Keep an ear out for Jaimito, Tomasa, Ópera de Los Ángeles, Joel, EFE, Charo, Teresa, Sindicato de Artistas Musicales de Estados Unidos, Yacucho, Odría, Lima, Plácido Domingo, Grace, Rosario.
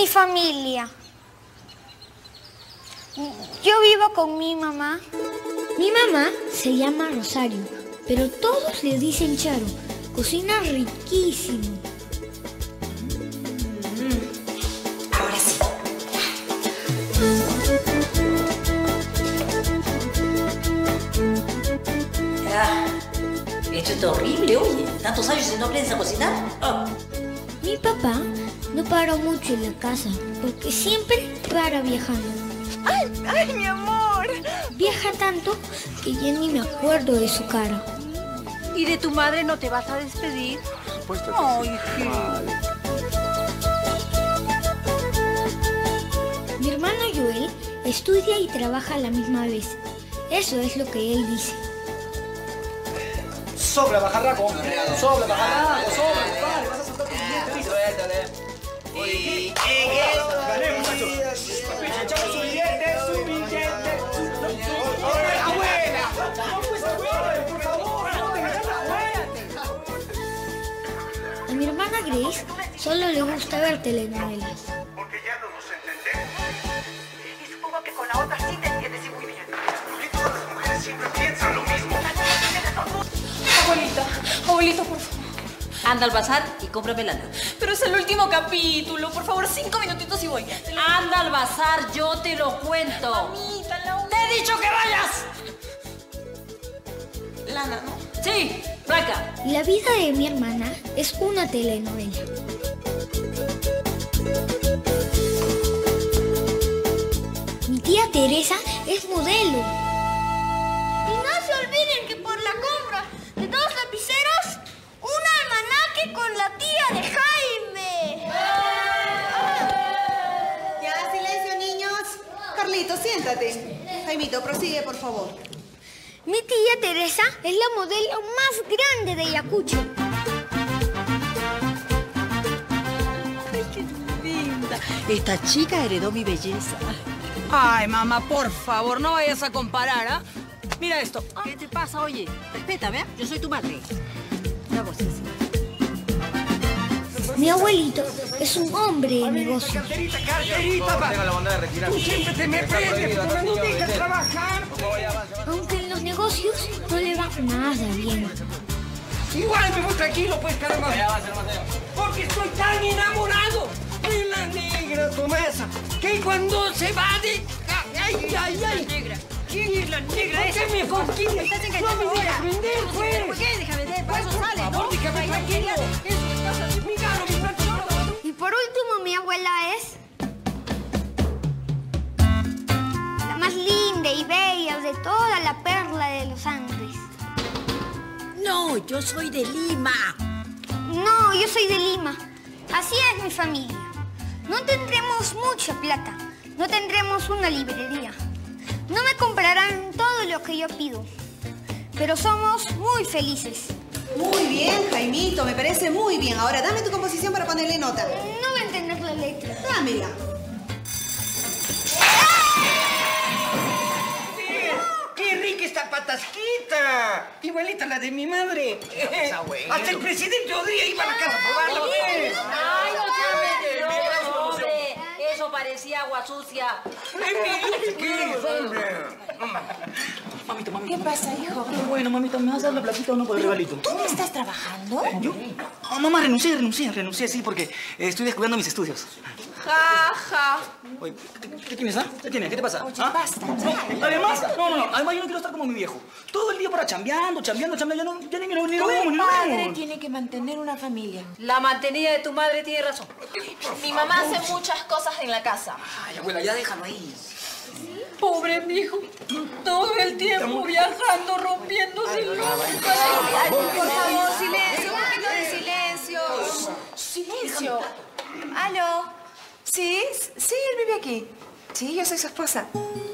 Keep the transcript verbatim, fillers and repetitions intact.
mi familia. Yo vivo con mi mamá. Mi mamá se llama Rosario, pero todos le dicen Charo. Cocina riquísimo. Ahora sí. Ah, esto es horrible, oye. ¿Tantos años y no aprendes a cocinar? Oh. Mi papá no para mucho en la casa, porque siempre para viajando. ¡Ay, ay, mi amor! Viaja tanto que ya ni me acuerdo de su cara. ¿Y de tu madre no te vas a despedir? Por supuesto que oh, sí. Hija. Mi hermano Joel estudia y trabaja a la misma vez. Eso es lo que él dice. Sobra, bajarraco. Sobra, bajarraco. Sobra, compadre. Vas a soltar tu dientes. Suéltale. Y gané, muchachos. Echamos su billete, su billete. ¡Abuela! ¡No, pues, abuela! ¡Por favor! A mi hermana Grace solo le gusta ver telenovelas. Porque ya no nos entendemos. Y supongo que con la otra sí te entiendes y muy bien. Todas las mujeres siempre piensan lo mismo. Abuelita, abuelito, por favor. Anda al bazar y cómprame lana. Pero es el último capítulo. Por favor, cinco minutitos y voy. Lo... Anda al bazar, yo te lo cuento. Mamita, la... ¡Te he dicho que vayas! Lana, ¿no? Sí. Placa. La vida de mi hermana es una telenovela. Mi tía Teresa es modelo. Y no se olviden que por la compra de dos lapiceros, un almanaque con la tía de Jaime. Ya, silencio, niños. Carlito, siéntate. Jaimito, prosigue, por favor. Mi tía Teresa es la modelo más grande de Yacucho. ¡Ay, qué linda! Esta chica heredó mi belleza. Ay, mamá, por favor, no vayas a comparar, ¿ah? ¿eh? Mira esto. ¿Qué te pasa, oye? Respétame, ¿eh? Yo soy tu madre. La voz es... Mi abuelito es un hombre de negocio. Carterita, carterita, papá. Tú siempre te me prendes, porque no dejas trabajar. Aunque en los negocios no le va nada bien. Igual me voy tranquilo, pues, caramba. Porque estoy tan enamorado de la negra Tomasa que cuando se va de... ¡Ay, ay, ay! Negra. ¿Quién es la negra esa? ¿Por qué me conquiste? ¿Estás engañando? ¡No me dejas vender, pues! ¿Por qué? Déjame vender, para eso sale, ¿no? Por favor, déjame tranquilo. Y por último, mi abuela es... la más linda y bella de toda la perla de los Andes. No, yo soy de Lima. No, yo soy de Lima. Así es mi familia. No tendremos mucha plata. No tendremos una librería. No me comprarán todo lo que yo pido. Pero somos muy felices. Muy bien, Jaimito. Me parece muy bien. Ahora dame tu composición para ponerle nota. No voy a entender la letra. Dámela. ¡Esta patasquita! Igualita a la de mi madre. Hasta el presidente Odría iba a la casa a probarlo. ¡Ay, no te metes! Eso parecía agua sucia. ¿Qué es, hombre? Mamito, mamito. ¿Qué pasa, hijo? Qué bueno, mamito. ¿Me vas a dar la platita o no por el balito? ¿Tú no estás trabajando? ¿Yo? No, mamá, renuncié, renuncié, renuncié, sí, porque estoy descuidando mis estudios. Ja, ja. Oye, ¿qué, qué, qué tienes, ah? ¿Qué tienes? ¿Qué te pasa? Oye, ¿ah? Basta, no, además, no, no, no, además yo no quiero estar como mi viejo. Todo el día para chambeando, chambeando, chambeando, ya no, ya ni lo vemos, ni lo vemos. Mi madre tiene que mantener una familia. La mantenida de tu madre tiene razón. Mi mamá hace muchas cosas en la casa. Ay, abuela, ya déjalo ahí. Pobre mi hijo, todo el tiempo viajando, rompiéndose el lomo. Por favor, silencio, un poquito de silencio. Silencio. ¿Aló? Sí, sí, él vive aquí. Sí, yo soy su esposa.